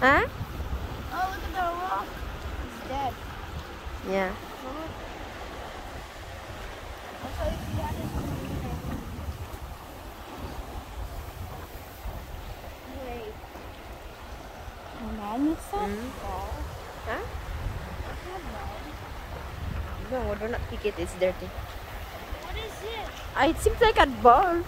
Huh? Oh, look at the rock. It's dead. Yeah. Huh? No, do not pick it. It's dirty. What is it? It seems like a ball.